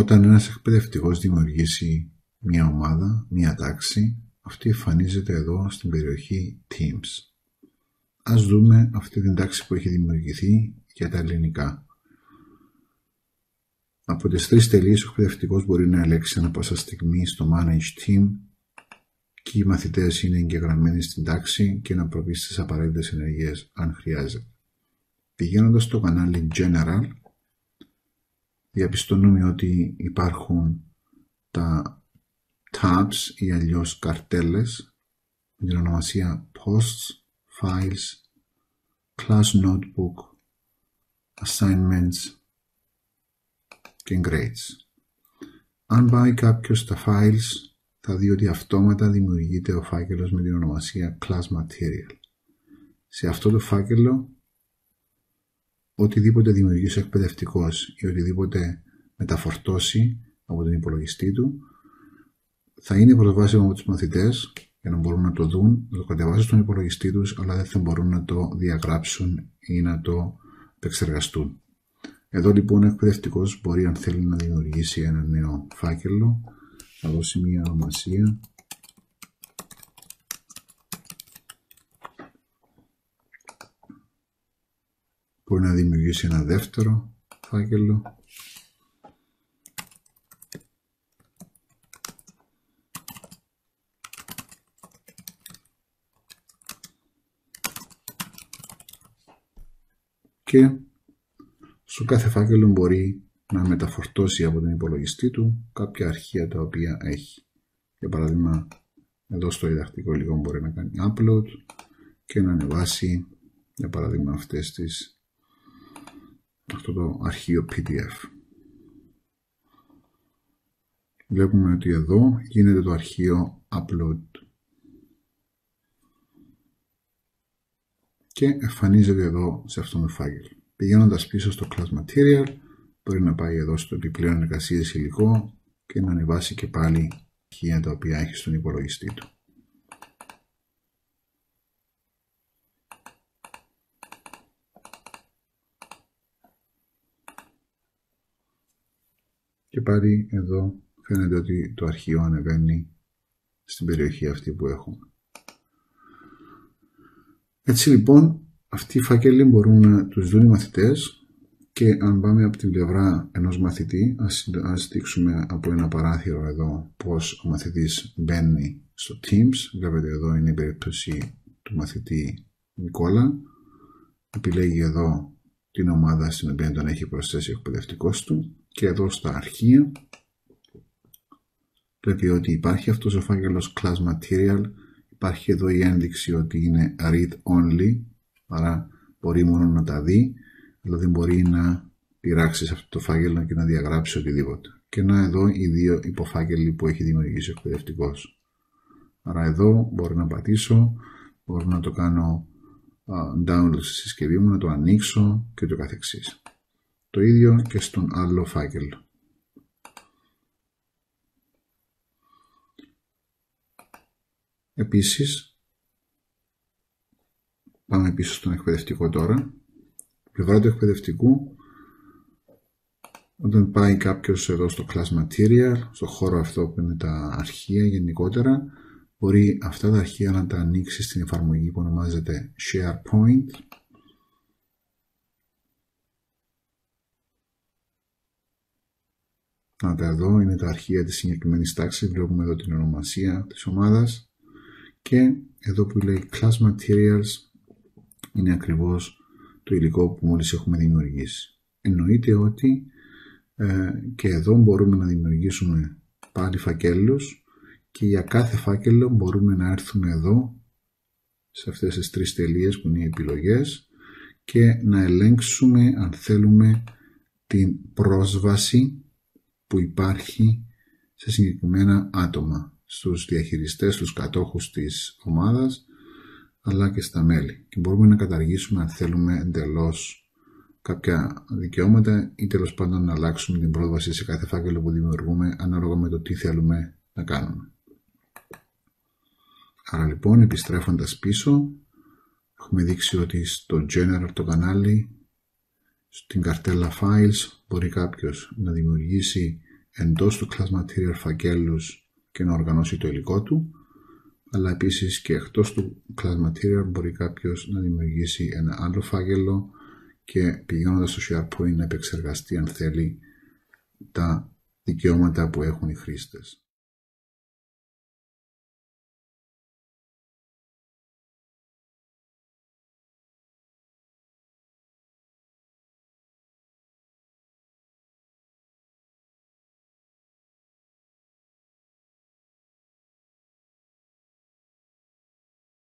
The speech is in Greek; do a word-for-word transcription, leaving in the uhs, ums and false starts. Όταν ένας εκπαιδευτικός δημιουργήσει μια ομάδα, μια τάξη, αυτή εμφανίζεται εδώ στην περιοχή Teams. Ας δούμε αυτή την τάξη που έχει δημιουργηθεί για τα ελληνικά. Από τις τρεις τελείες ο εκπαιδευτικός μπορεί να ελέγξει ανά πάσα στιγμή στο Manage Team και οι μαθητές είναι εγγεγραμμένοι στην τάξη και να προβεί στις απαραίτητες ενεργείες αν χρειάζεται. Πηγαίνοντας στο κανάλι General, διαπιστώνουμε ότι υπάρχουν τα Tabs ή αλλιώς καρτέλες με την ονομασία Posts, Files, Class Notebook, Assignments και Grades. Αν πάει κάποιος στα Files θα δει ότι αυτόματα δημιουργείται ο φάκελος με την ονομασία Class Material. Σε αυτό το φάκελο οτιδήποτε δημιουργήσει ο εκπαιδευτικός ή οτιδήποτε μεταφορτώσει από τον υπολογιστή του θα είναι προσβάσιμο από τους μαθητές για να μπορούν να το δουν, να το κατεβάσουν στον υπολογιστή τους, αλλά δεν θα μπορούν να το διαγράψουν ή να το επεξεργαστούν. Εδώ λοιπόν ο εκπαιδευτικός μπορεί, αν θέλει, να δημιουργήσει ένα νέο φάκελο, να δώσει μια ονομασία μπορεί να δημιουργήσει ένα δεύτερο φάκελο και στο κάθε φάκελο μπορεί να μεταφορτώσει από τον υπολογιστή του κάποια αρχεία τα οποία έχει. Για παράδειγμα, εδώ στο διδακτικό υλικό μπορεί να κάνει upload και να ανεβάσει, για παράδειγμα, αυτές τις, αυτό το αρχείο πι ντι εφ. Βλέπουμε ότι εδώ γίνεται το αρχείο upload και εμφανίζεται εδώ σε αυτόν τον φάκελο. Πηγαίνοντας πίσω στο Class Material, μπορεί να πάει εδώ στο επιπλέον εργασίες υλικό και να ανεβάσει και πάλι αρχεία τα οποία έχει στον υπολογιστή του. Και πάλι εδώ φαίνεται ότι το αρχείο ανεβαίνει στην περιοχή αυτή που έχουμε. Έτσι λοιπόν, αυτοί οι φάκελοι μπορούν να τους δουν οι μαθητές και αν πάμε από την πλευρά ενός μαθητή, ας, ας δείξουμε από ένα παράθυρο εδώ πώς ο μαθητής μπαίνει στο Teams. Βλέπετε εδώ είναι η περίπτωση του μαθητή Νικόλα. Επιλέγει εδώ την ομάδα στην οποία τον έχει προσθέσει ο εκπαιδευτικός του και εδώ στα αρχεία βλέπει ότι υπάρχει αυτός ο φάκελος Class Material. Υπάρχει εδώ η ένδειξη ότι είναι read only, άρα μπορεί μόνο να τα δει, αλλά δεν μπορεί να πειράξει σε αυτό το φάκελο και να διαγράψει οτιδήποτε. Και να εδώ οι δύο υποφάκελοι που έχει δημιουργήσει ο εκπαιδευτικός. Άρα εδώ μπορώ να πατήσω, μπορώ να το κάνω download στη συσκευή μου, να το ανοίξω και το καθεξής. Το ίδιο και στον άλλο φάκελο. Επίσης, πάμε πίσω στον εκπαιδευτικό τώρα. Πλευρά του εκπαιδευτικού, όταν πάει κάποιος εδώ στο Class Material, στο χώρο αυτό που είναι τα αρχεία γενικότερα, μπορεί αυτά τα αρχεία να τα ανοίξει στην εφαρμογή που ονομάζεται SharePoint. Να τα εδώ, είναι τα αρχεία της συγκεκριμένης τάξης, βλέπουμε εδώ την ονομασία της ομάδας. Και εδώ που λέει Class Materials είναι ακριβώς το υλικό που μόλις έχουμε δημιουργήσει. Εννοείται ότι ε, και εδώ μπορούμε να δημιουργήσουμε πάλι φακέλους και για κάθε φάκελο μπορούμε να έρθουμε εδώ σε αυτές τις τρεις τελείες που είναι οι επιλογές και να ελέγξουμε αν θέλουμε την πρόσβαση που υπάρχει σε συγκεκριμένα άτομα, στους διαχειριστές, στους κατόχους της ομάδας, αλλά και στα μέλη. Και μπορούμε να καταργήσουμε αν θέλουμε εντελώς κάποια δικαιώματα ή τέλος πάντων να αλλάξουμε την πρόσβαση σε κάθε φάκελο που δημιουργούμε ανάλογα με το τι θέλουμε να κάνουμε. Άρα λοιπόν, επιστρέφοντας πίσω, έχουμε δείξει ότι στο General το κανάλι, στην καρτέλα Files, μπορεί κάποιος να δημιουργήσει εντός του class material φακέλους και να οργανώσει το υλικό του, αλλά επίσης και εκτός του class material μπορεί κάποιος να δημιουργήσει ένα άλλο φάκελο και πηγαίνοντας στο SharePoint να επεξεργαστεί αν θέλει τα δικαιώματα που έχουν οι χρήστες.